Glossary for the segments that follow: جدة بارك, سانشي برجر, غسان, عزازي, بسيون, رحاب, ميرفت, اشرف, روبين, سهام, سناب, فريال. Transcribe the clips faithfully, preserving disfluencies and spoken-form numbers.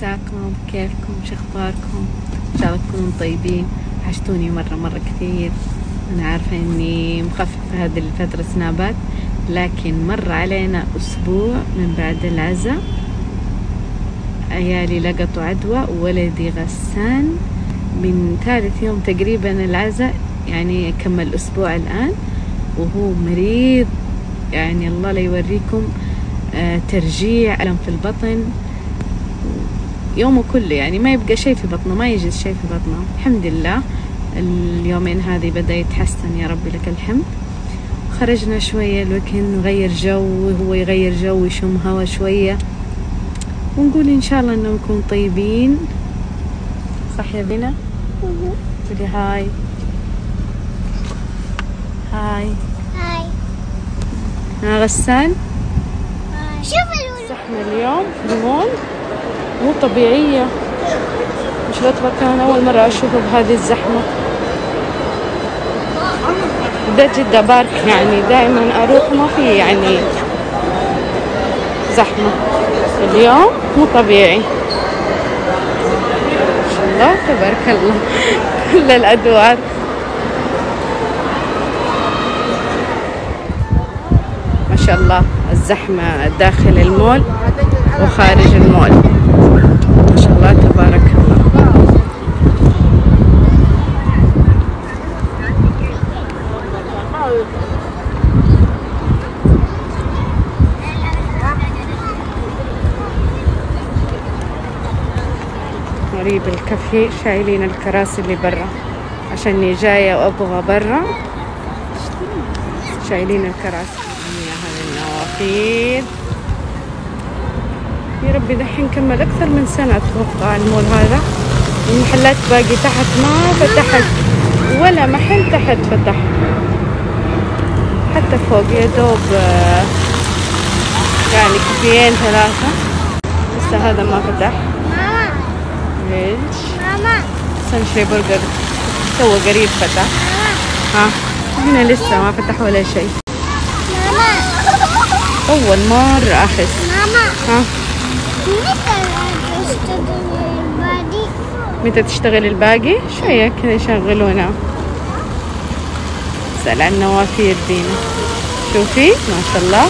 مساكم، كيفكم؟ شو اخباركم؟ ان شاء الله تكونوا طيبين. وحشتوني مره مره كثير. انا عارفه اني مخففه هذه الفتره سنابات، لكن مر علينا اسبوع من بعد العزا. عيالي لقطوا عدوى، وولدي غسان من ثالث يوم تقريبا العزا، يعني كمل اسبوع الان وهو مريض. يعني الله لا يوريكم، ترجيع، ألم في البطن، يومه كله يعني ما يبقى شيء في بطنه، ما يجلس شيء في بطنه. الحمد لله اليومين هذه بدأ يتحسن، يا ربي لك الحمد. خرجنا شوية الويكند نغير جو، وهو يغير جو ويشم هوا شوية، ونقول إن شاء الله إنه نكون طيبين. صح يا بنا؟ قولي هاي. هاي هاي ها غسان؟ صحنا اليوم في المول مو طبيعية، مش لطبقة. أنا أول مرة أشوفه بهذه الزحمة. ده جدة بارك، يعني دائما أروح ما في يعني زحمة. اليوم مو طبيعي، ما شاء الله تبارك الله. كل الأدوار. ما شاء الله الزحمة داخل المول وخارج المول، ما شاء الله تبارك الله. قريب الكافيه شايلين الكراسي اللي برا، عشاني جاية وأبغى برا شايلين الكراسي. يا ربي دحين كمل أكثر من سنة أتوقع المول هذا، المحلات باقي تحت ما فتحت، ولا محل تحت فتح، حتى فوق يا دوب يعني كافيين ثلاثة لسه هذا ما فتح. ماما ليش؟ ماما سانشي برجر تو قريب فتح. ها هنا لسه ما فتح ولا شيء. أول مرة أحس. ماما ها متى تشتغل الباقي؟ متى تشتغل الباقي؟ شوية كذا يشغلونا. اسأل عن نوافير دينا، شوفي ما شاء الله.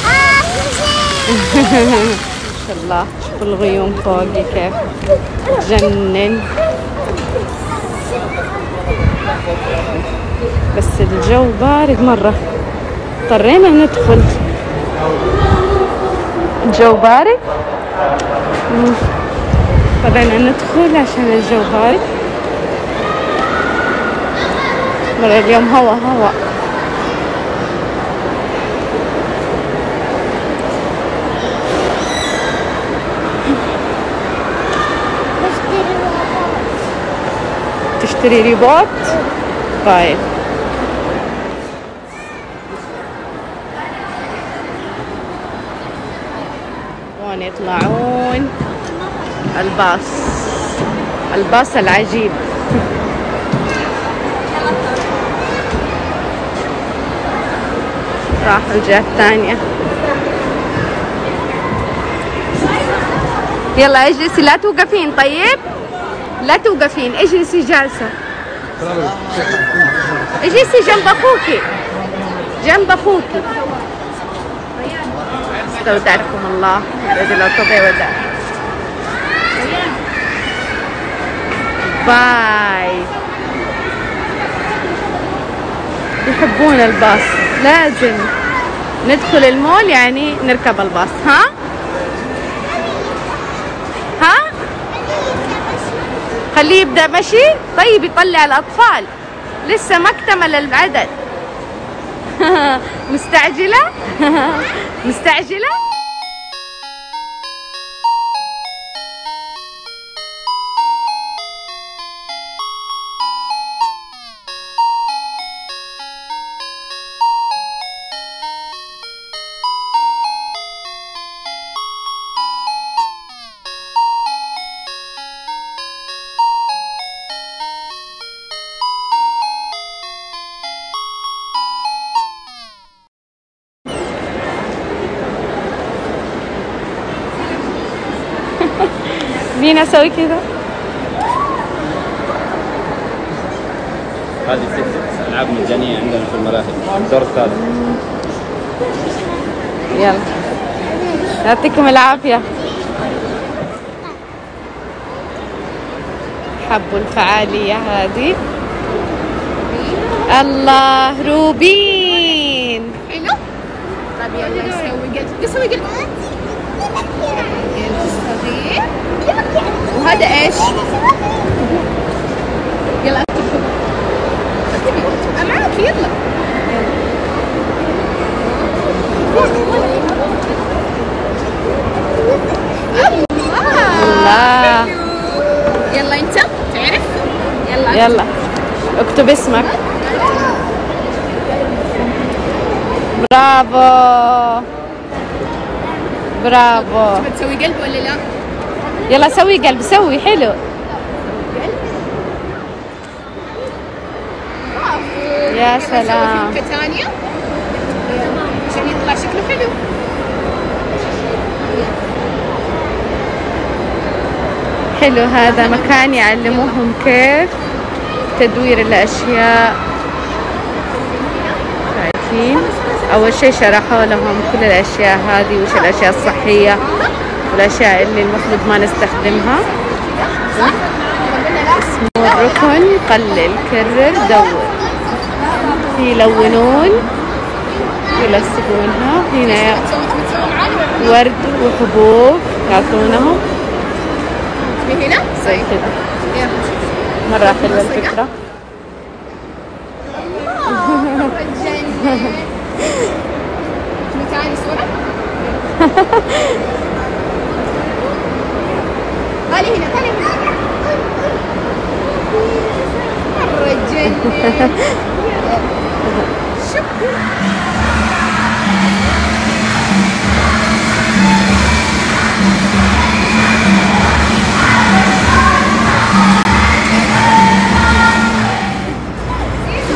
ما شاء الله، شوفوا الغيوم فوقي كيف تجنن. بس الجو بارد مرة، اضطرينا ندخل. الجو بارد، طبعا ندخل عشان الجو بارد. مرة اليوم هوا هوا تشتري ريبوت. طيب يطلعون الباص، الباص العجيب. راح الجهة الثانية. يلا اجلسي، لا توقفين. طيب لا توقفين، اجلسي جالسة. اجلسي جنب اخوكي، جنب اخوكي. استودعكم الله الذي لا تضيع ودائعه. باي. يحبون الباص، لازم ندخل المول يعني نركب الباص. ها؟ ها؟ خليه يبدأ مشي. طيب يطلع الأطفال، لسه ما اكتمل العدد. مستعجلة؟ مستعجلة؟ خليني اسوي كده. هذه ست العاب مجانيه عندنا في المراكز الدور الثالث. يلا يعطيكم العافيه. حبوا الفعاليه هذه. الله روبين حلو. طب يلا نسوي قلب، نسوي قلب صغير. وهذا ايش؟ يلا اكتبي اكتبي معك. يلا الله. يلا انت تعرف. يلا يلا اكتب اسمك. برافو برافو. تبغى تسوي قلب ولا لا؟ يلا سوي قلب. سوي حلو. يا سلام. نسوي ثانية عشان يطلع شكله حلو. حلو. هذا مكان يعلموهم كيف تدوير الأشياء. شايفين؟ أول شيء شرحوا لهم كل الأشياء هذه، وش الأشياء الصحية والأشياء اللي المفروض ما نستخدمها. اسمه الركن قلل كرر دور. في لونون يلصقونها هنا، ورد وحبوب يعطونهم هنا زي كذا. مرة حلوة الفكرة. تعالي صورة. تعالي هنا، تعالي هنا. مرة جنة.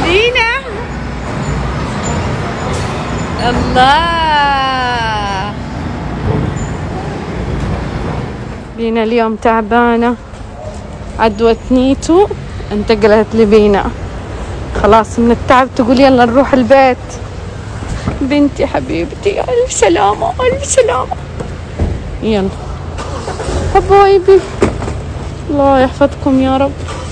دينا. الله. بينا اليوم تعبانة، عدوة نيتو انتقلت لبينا. خلاص من التعب تقول يلا نروح البيت. بنتي حبيبتي ألف سلامة ألف سلامة. يلا حبايبي الله يحفظكم يا رب.